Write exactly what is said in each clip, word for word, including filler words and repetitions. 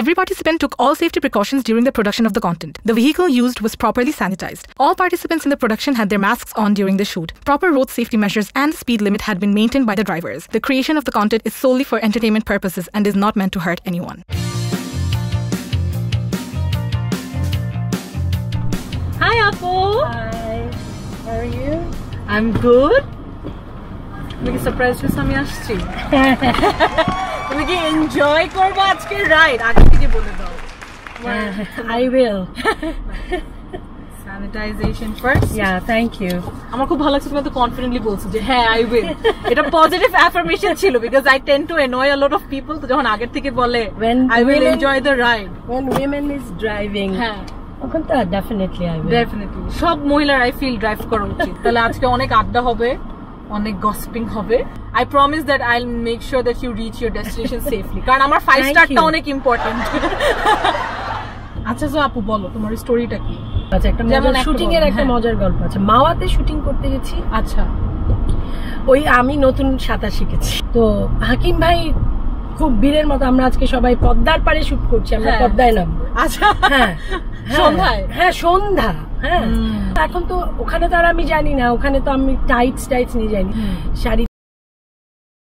Every participant took all safety precautions during the production of the content. The vehicle used was properly sanitized. All participants in the production had their masks on during the shoot. Proper road safety measures and the speed limit had been maintained by the drivers. The creation of the content is solely for entertainment purposes and is not meant to hurt anyone. Hi, Appu. Hi. How are you? I'm good. मुझे surprise भी समझती। मुझे enjoy कर बात के ride आगे तुझे बोले दो। I will. Sanitization first. Yeah, thank you. हमारे को बहुत लगता है मैं तो confidently बोल सकती हूँ। Hey, I will. इतना positive affirmation चिलो because I tend to annoy a lot of people तो जहाँ आगे तुझे बोले I will enjoy the ride. When women is driving. हाँ, definitely I will. Definitely. सब महिला I feel drive करोगी। तो आज के अनेक आधा होगे। অনেক গসপিং হবে I promise that I will make sure that you reach your destination safely কারণ আমার ফাইভ স্টারটা অনেক ইম্পর্টেন্ট আচ্ছা সো আপু বলো তোমার স্টোরিটা কি আচ্ছা একটা শুটিং এর একটা মজার গল্প আছে মাওয়াতে শুটিং করতে গেছি আচ্ছা ওই আমি নতুন সাঁতার শিখেছি তো হাকিম ভাই খুব বীরের মতো আমরা আজকে সবাই পদ্মার পাড়ে শুট করছি আমরা পদ্মায় নাম আচ্ছা হ্যাঁ সন্ধ্যায় হ্যাঁ সন্ধ্যা হ্যাঁ এখন তো ওখানে তো আর আমি জানি না ওখানে তো আমি টাইটস টাইটস নিয়ে যাইনি শাড়ি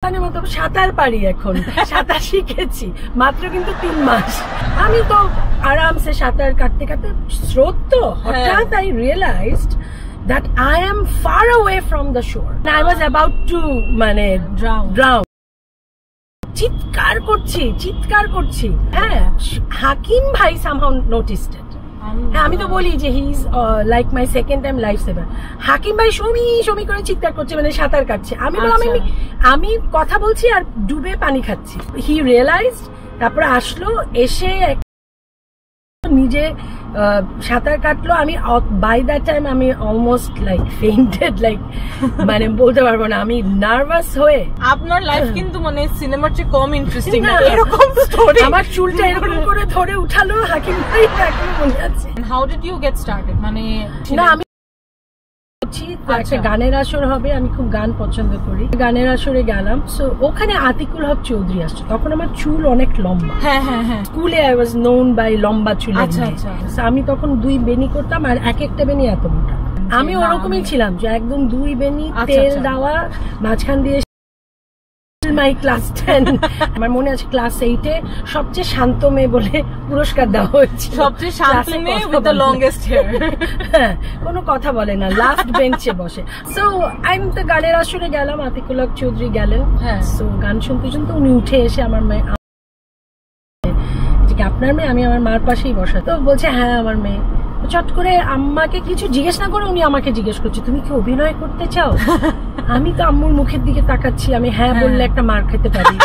মানে মতো সাঁতার পারি এখন সাঁতার শিখেছি মাত্র কিন্তু তিন মাস আমি তো আরামসে সাঁতার কাটতে কাটতে স্রোত তো হঠাৎ I realized that I am far away from the shore I was about to মানে ড্রাউন চিৎকার করছি চিৎকার করছি হ্যাঁ হাকিম ভাই সামহাউ নোটিসড হ্যাঁ আমি তো বলি যে he is like my second time life saver Hakim ভাই শমি শমি করে চিৎকার করছে মানে সাঁতার কাটছে আমি বললাম আমি আমি কথা বলছি আর ডুবে পানি খাচ্ছি হি রিয়েলাইজড তারপরে আসলো এসে নিজে সাঁতার কাটলো আমি বাই দ্যাট টাইম আমি অলমোস্ট লাইক ফেইন্টেড লাইক মানে বলতে পারবো না আমি নার্ভাস হয়ে আপনার লাইফ কিন্তু মানে সিনেমার চেয়ে কম ইন্টারেস্টিং না এরকম স্টোরি আমার চুলটা এরকম করে ধরে উঠালো হাকিম ভাই তাকে মনে আছে how did you get started মানে না আমি একটা গানের আসর হবে আমি খুব গান পছন্দ করি গানের আসরে গেলাম সো ওখানে আতিকুল হক চৌধুরী আসছে তখন আমার চুল অনেক লম্বা হ্যাঁ হ্যাঁ হ্যাঁ স্কুলে আই ওয়াজ নোন বাই লম্বা চুল আচ্ছা আচ্ছা আমি তখন দুই বেনি করতাম আর এক একটা বেনি এত মোটা আমি ওরকমই ছিলাম যে একদম দুই বেনি তেল দেওয়া মাঝখান দিয়ে মাই ক্লাস টেন আমার মনে আছে ক্লাস এইট এ সবচেয়ে শান্ত মেয়ে বলে পুরস্কার দেওয়া হয়েছিল সবচেয়ে শান্ত মেয়ে উইথ দ্য লংগেস্ট হেয়ার কোনো কথা বলে না লাস্ট বেঞ্চে বসে সো আই এম তো গানের আসরে গেলাম আতিকুল হক চৌধুরী গেলেন হ্যাঁ সো গান শুনতে শুনতে উনি উঠে এসে আমার মেয়ে আপনার মেয়ে আমি আমার মার পাশেই বসা তো বলছে হ্যাঁ আমার মেয়ে চট করে আম্মাকে কিছু জিজ্ঞেস না করে উনি আমাকে জিজ্ঞেস করছে তুমি কি অভিনয় করতে চাও আমি তো আম্মুর মুখের দিকে তাকাচ্ছি আমি হ্যাঁ বললে একটা মার খেতে পারি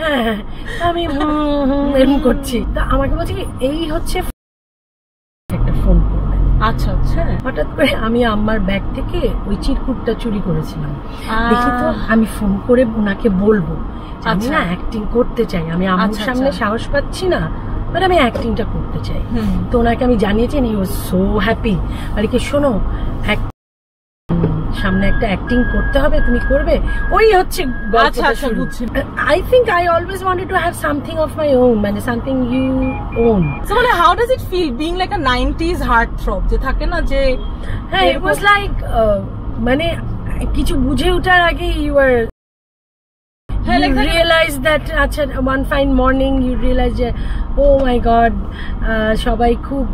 হ্যাঁ আমি হুম হুম এরকম করছি তো আমাকে বলছে এই হচ্ছে একটা ফোন আচ্ছা আচ্ছা হঠাৎ করে আমি আম্মার ব্যাগ থেকে ওই চিরকুটটা চুরি করেছিলাম দেখি তো আমি ফোন করে ওনাকে বলবো আমি না অ্যাক্টিং করতে চাই আমি আম্মুর সামনে সাহস পাচ্ছি না বাট আমি অ্যাক্টিংটা করতে চাই তো ওনাকে আমি জানিয়েছি হি ওয়াজ সো হ্যাপি আর কি শোনো সামনে একটা অ্যাক্টিং করতে হবে তুমি করবে ওই হচ্ছে আচ্ছা শুরু I think I always wanted to have something of my own মানে সামথিং ইউ ওন সো মানে how does it feel being like a nineties heartthrob যে থাকে না যে হ্যাঁ ইট ওয়াজ লাইক মানে কিছু বুঝে ওঠার আগে you are You realize that अच्छा one fine morning you realize oh my god सबाई खूब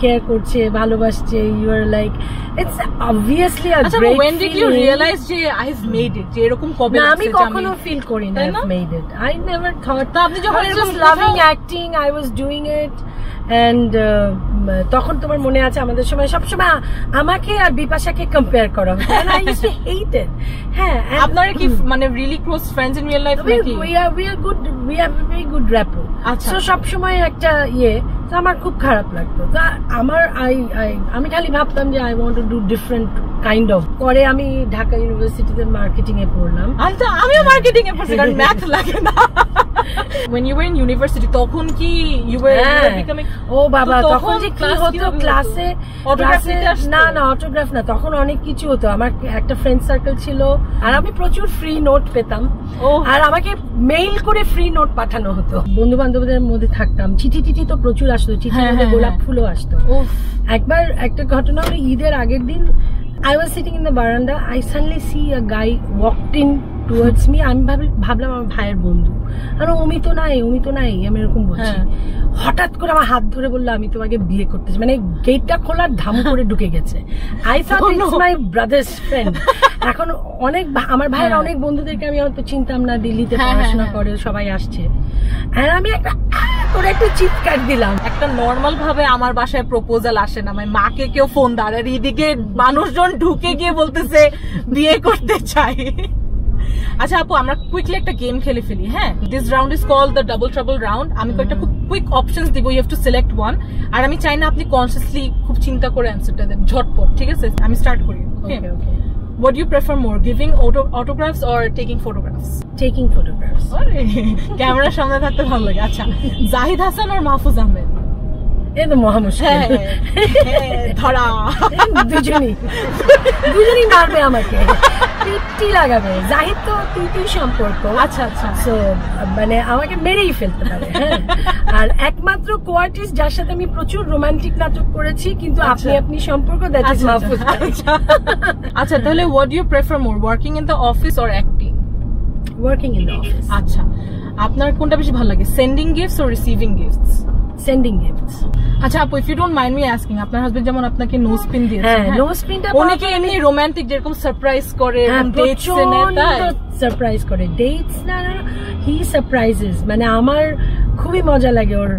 care करते भालोबासते you are like it's obviously a great when did you realize J I've made it जे एरकम कबे ना आमी कखनो feel करी ना I've made it I never thought तो आपने যখন just loving acting I was doing it and তখন তোমার মনে আছে আমাদের সময় সব সময় আমাকে আর বিপাশাকে কম্পেয়ার করা হতো and I used to hate it হ্যাঁ আপনারা কি মানে really close friends in real life নাকি we are we are good we have a very good rapport আচ্ছা সব সময় একটা ইয়ে তো আমার খুব খারাপ লাগতো তো আমার আই আই আমি খালি ভাবতাম যে I want to do different kind of পরে আমি ঢাকা ইউনিভার্সিটিতে মার্কেটিং এ পড়লাম আচ্ছা আমিও মার্কেটিং এ পড়ছি কারণ ম্যাথ লাগে না When you were in university, tokhon ki you were becoming. Oh, Baba, tokhon je ki hoto class e autograph niye na na autograph na. Tokhon onek kichu hoto. Amar ekta friend circle chilo. Ar ami prochur free note petam. Oh. Ar amake mail kore free note pathano hoto. Bondhu bandhoboder modhe thaktam. Chiti chiti to prochur ashto. Chiti golap phulo ashto. Oh. Ekbar ekta ghotona holo Eider ager din. I was sitting in the veranda. I suddenly see a guy walked in towards me. I'm ভাবলাম আমার ভাইয়ের বন্ধু আর ওমি তো নাই ওমি তো নাই আমি এরকম বলছি হঠাৎ করে আমার হাত ধরে বলল আমি তোমাকে বিয়ে করতেছি মানে গেটটা খোলার ধাম করে ঢুকে গেছে I thought it's my brother's friend এখন অনেক আমার ভাইয়ের অনেক বন্ধুদেরকে আমি হয়তো চিনতাম না দিল্লিতে পড়াশোনা করে সবাই আসছে আর আমি একটা করে একটু চিৎকার দিলাম একটা নরমাল ভাবে আমার বাসায় প্রপোজাল আসে না আমার মাকে কেউ ফোন দাঁড় আর এদিকে মানুষজন ঢুকে গিয়ে বলতেছে বিয়ে করতে চাই আচ্ছা আপু আমরা কুইকলি একটা গেম খেলে ফেলি হ্যাঁ this round is called the double trouble round আমি কয়েকটা খুব কুইক অপশনস দিব you have to select one আর আমি চাই না আপনি কনসিয়াসলি খুব চিন্তা করে অ্যানসারটা দেন ঝটপট ঠিক আছে আমি স্টার্ট করি ওকে ওকে What do you prefer more, giving auto autographs or taking photographs? Taking photographs. Sorry, camera সামনে থাকতে ভালো লাগে আচ্ছা জাহিদ হাসান আর মাহফুজ আহমেদ এই তো মহা মুশকিল ধরা দুজনই দুজনই মারবে আমাকে টিটি লাগাবে জাহিদ তো তুই তুই সম্পর্ক আচ্ছা আচ্ছা সো মানে আমাকে মেরেই ফেলতে পারে আর একমাত্র কোয়ার্টিস্ট যার সাথে আমি প্রচুর রোমান্টিক নাটক করেছি কিন্তু আপনি আপনি সম্পর্ক দ্যাট ইজ মাহফুজ আচ্ছা তাহলে what do you prefer more working in the office or acting working in the office আচ্ছা আপনার কোনটা বেশি ভালো লাগে sending gifts or receiving gifts sending gifts আচ্ছা আপু if you don't mind me asking আপনার হাজবেন্ড যেমন আপনাকে নো স্পিন দিয়েছে হ্যাঁ নো স্পিনটা অনেকে এমনি রোমান্টিক যেরকম সারপ্রাইজ করে ডেটস এনে তাই সারপ্রাইজ করে ডেটস না হি সারপ্রাইজেস মানে আমার খুবই মজা লাগে ওর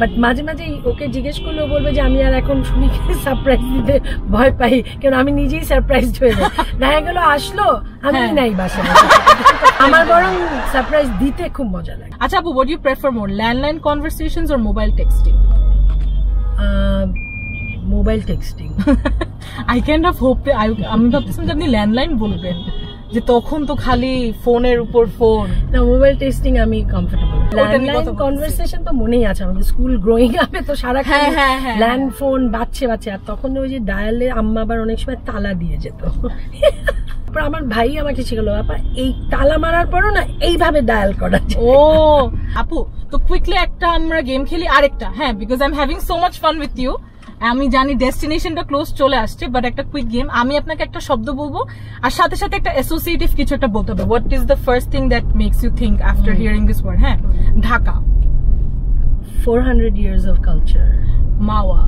বাট মাঝে মাঝে ওকে জিজ্ঞেস করলে বলবে যে আমি আর এখন শুনিকে সারপ্রাইজ দিতে ভয় পাই কারণ আমি নিজেই সারপ্রাইজড হয়ে যাই দেখা গেল আসলো আমি নাই বাসায় আমার বরং সারপ্রাইজ দিতে খুব মজা লাগে আচ্ছা আপু what do you prefer more landline conversations or mobile texting Uh, mobile texting. I kind of hope that I am not just only landline बोलते हैं, जो तोखुन तो खाली phone एर ऊपर phone. ना mobile texting आमी comfortable. Landline conversation तो मुने ही आचा मतलब school growing आमे तो शारा खाली land phone बातचे बातचे आता तोखुन जो ये dial ले अम्मा बार उन्हें इसमें ताला दिए जेतो. पर আমার ভাই আমাকে শিখালো আপা এই তালা মারার পরও না এইভাবে ডায়াল করা যায় ও আপু তো কুইকলি একটা আমরা গেম খেলি আরেকটা হ্যাঁ because I am having so much fun with you আমি জানি ডেস্টিনেশনটা ক্লোজ চলে আসছে বাট একটা কুইক গেম আমি আপনাকে একটা শব্দ বলবো আর সাথে সাথে একটা অ্যাসোসিয়েটিভ কিছু একটা বলতে হবে what is the first thing that makes you think after hearing this word হ্যাঁ Dhaka four hundred years of culture Mawa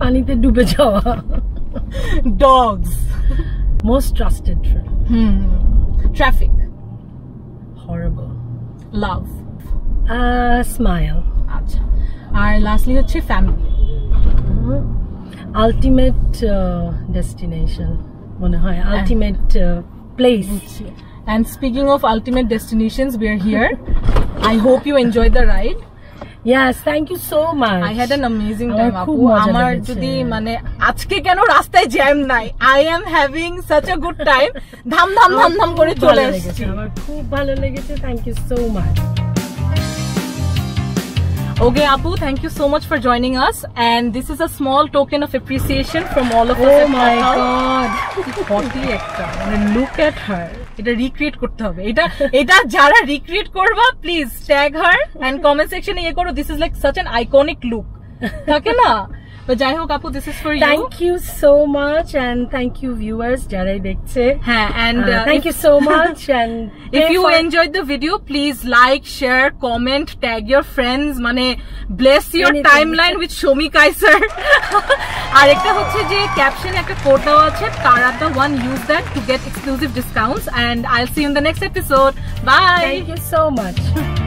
পানিতে ডুবে যাওয়া Dogs. Most trusted friend. Hmm. Traffic. Horrible. Love. Uh, smile. Acha. And lastly, hoche family. Uh-huh. Ultimate uh, destination. Mone hoy. Ultimate uh, place. And speaking of ultimate destinations, we are here. I hope you enjoyed the ride. Yes, thank you so much. I had an amazing time. Apu, amar jodi mane ajke keno rastay jam nai. I am having such a good time. Dham dham dham dham kore chole eschi. Amar khub bhalo legeche. Thank you so much. Okay, Apu, thank you so much for joining us. And this is a small token of appreciation from all of us. Oh my God, forty ekta. And look at her. এটা recreate করতে হবে এটা এটা যারা recreate করবে please tag her and comment সেকশনে ইয়ে করো this is like such an iconic look থাকে না তো যাই হোক আপু this is for you thank you so much and thank you viewers যারাই দেখছে হ্যাঁ and thank you so much and if you enjoyed the video please like share comment tag your friends মানে bless your timeline with Shami Kaiser আর একটা হচ্ছে যে ক্যাপশনে একটা কোড দেওয়া আছে তারা the one use that to get exclusive discounts and I'll see you in the next episode by thank you so much